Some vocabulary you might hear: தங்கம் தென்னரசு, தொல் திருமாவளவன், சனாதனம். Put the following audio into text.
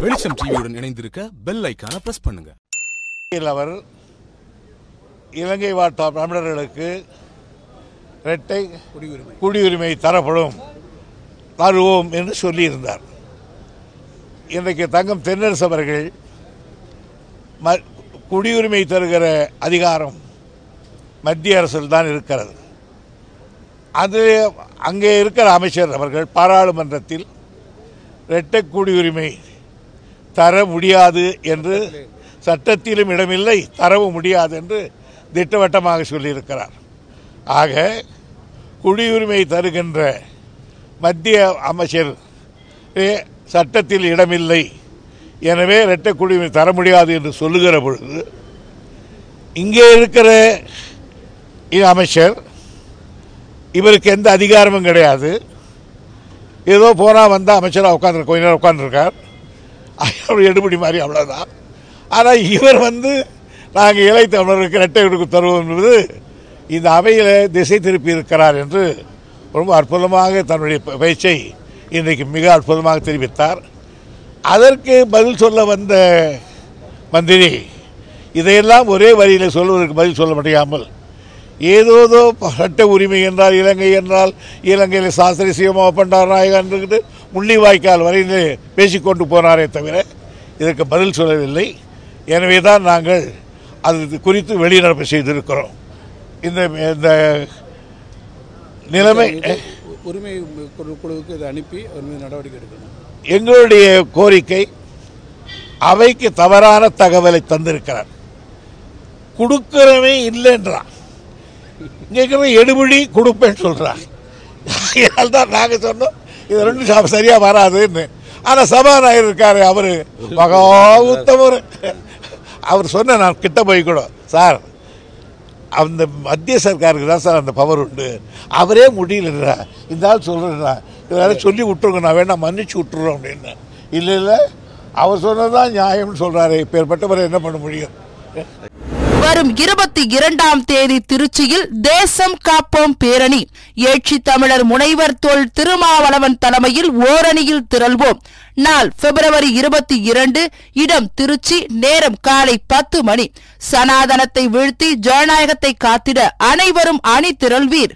வெளிச்சம் டிவியுடன் இணைந்திருக்க பெல் ஐகானை பிரஸ் பண்ணுங்க. அவர் இலங்கை வாழ் தமிழர்களுக்கு இரட்டை குடியுரிமை தரப்படும் தருவோம் என்று சொல்லியிருந்தார். இன்றைக்கு தங்கம் தென்னரசு அவர்கள் குடியுரிமை தருகிற அதிகாரம் மத்திய அரசில் தான் இருக்கிறது. அது அங்கே இருக்கிற அமைச்சர் அவர்கள் பாராளுமன்றத்தில் இரட்டை குடியுரிமை தர முடியாது என்று, சட்டத்திலும் இடமில்லை, தரவும் முடியாது என்று திட்டவட்டமாக சொல்லியிருக்கிறார். ஆக குடியுரிமை தருகின்ற மத்திய அமைச்சர் சட்டத்தில் இடமில்லை, எனவே இரட்டை குடியுரிமை தர முடியாது என்று சொல்லுகிற பொழுது இங்கே இருக்கிற அமைச்சர் இவருக்கு எந்த அதிகாரமும் கிடையாது. ஏதோ போனால் வந்தால் அமைச்சராக உட்காந்துரு கொஞ்ச நேரம் உட்காந்துருக்கார், அவர் எடுபடி மாதிரி அவ்வளோதான். ஆனால் இவர் நாங்கள் இளைத்தமிழருக்கு இரட்டை குடியுரிமை தருவோம் என்பது இந்த அவையில் திசை திருப்பி இருக்கிறார் என்று ரொம்ப அற்புதமாக தன்னுடைய பேச்சை இன்றைக்கு மிக அற்புதமாக தெரிவித்தார். அதற்கு பதில் சொல்ல வந்த மந்திரி இதையெல்லாம் ஒரே வரியில் சொல்வதற்கு பதில் சொல்ல முடியாமல் ஏதோதோ இரட்டை உரிமை என்றால் இலங்கையில் சாஸ்திரி சிவமா பண்டார் நாயகன்றது முள்ளிவாய்க்கால் வரையிலே பேசிக்கொண்டு போனாரே தவிர இதற்கு பதில் சொல்லவில்லை. எனவே தான் நாங்கள் அது குறித்து வெளிநடப்பு செய்திருக்கிறோம். இந்த நிலைமை உரிமை குழுவுக்கு இதை அனுப்பி அவர் மீது நடவடிக்கை எடுக்கணும். எங்களுடைய கோரிக்கை, அவைக்கு தவறான தகவலை தந்திருக்கிறார். கொடுக்கிறவே இல்லைன்றான், இங்கே எடுபடி கொடுப்பேன்னு சொல்கிறான். அதனால் தான் நாங்கள் சொன்னோம் இது ரெண்டும் சரியாக வராதுன்னு. ஆனால் சபாநாயகர் இருக்கார், அவர் மகா உத்தமர். அவர் சொன்ன நான் கிட்ட போய் கூட, சார் அந்த மத்திய சர்க்காருக்கு தான் சார் அந்த பவர் உண்டு, அவரே முடியலன்றா இருந்தாலும் சொல்கிறேன்னா இதெல்லாம் சொல்லி விட்டுருங்க, நான் வேணா மன்னிச்சு விட்டுறோம் அப்படின்னு. இல்லை இல்லை, அவர் சொன்னதான் நியாயம்னு சொல்கிறாரு. இப்பேற்பட்டவரை என்ன பண்ண முடியும்? வரும் 22ஆம் தேதி திருச்சியில் தேசம் காப்போம் பேரணி. ஏற்றி தமிழர் முனைவர் தொல் திருமாவளவன் தலைமையில் ஓரணியில் திரள்வோம். நாள் February 22, இடம் திருச்சி, நேரம் காலை 10 மணி. சனாதனத்தை வீழ்த்தி ஜனநாயகத்தை காத்திட அனைவரும் அணி திரள்வீர்.